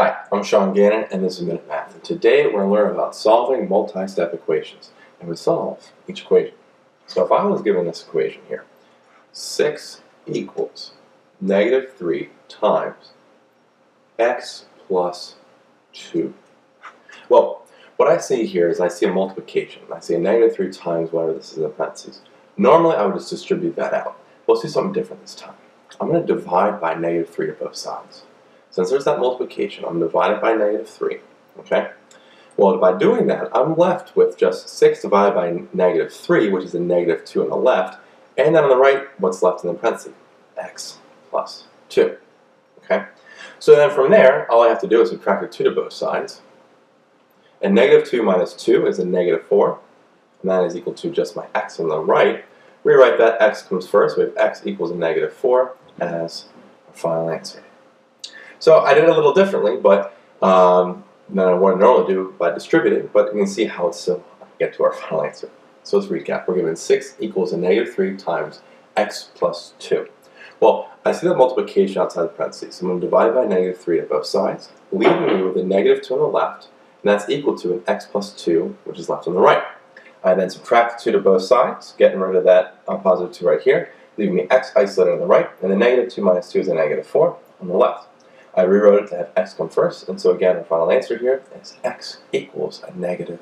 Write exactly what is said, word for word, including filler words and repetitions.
Hi, I'm Sean Gannon, and this is Minute Math. And today we're going to learn about solving multi-step equations. And we solve each equation. So if I was given this equation here, six equals negative three times x plus two. Well, what I see here is I see a multiplication. I see a negative three times whatever this is in parentheses. Normally I would just distribute that out. We'll see something different this time. I'm going to divide by negative three to both sides. Since there's that multiplication, I'm divided by negative three, okay? Well, by doing that, I'm left with just six divided by negative three, which is a negative two on the left, and then on the right, what's left in the parentheses? X plus two, okay? So then from there, all I have to do is subtract a two to both sides, and negative two minus two is a negative four, and that is equal to just my x on the right. Rewrite that, x comes first, we have x equals a negative four as our final answer. So I did it a little differently, but um, than what I normally do by distributing, but you can see how it's still get to our final answer. So let's recap. We're given six equals a negative three times x plus two. Well, I see that multiplication outside the parentheses, so I'm going to divide by negative three on both sides, leaving me with a negative two on the left, and that's equal to an x plus two, which is left on the right. I then subtract two to both sides, getting rid of that uh, positive two right here, leaving me x isolated on the right, and the negative two minus two is a negative four on the left. I rewrote it to have x come first, and so again, our final answer here is x equals a negative